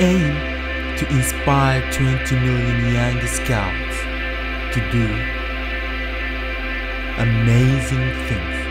aim to inspire 20 million young scouts to do amazing things.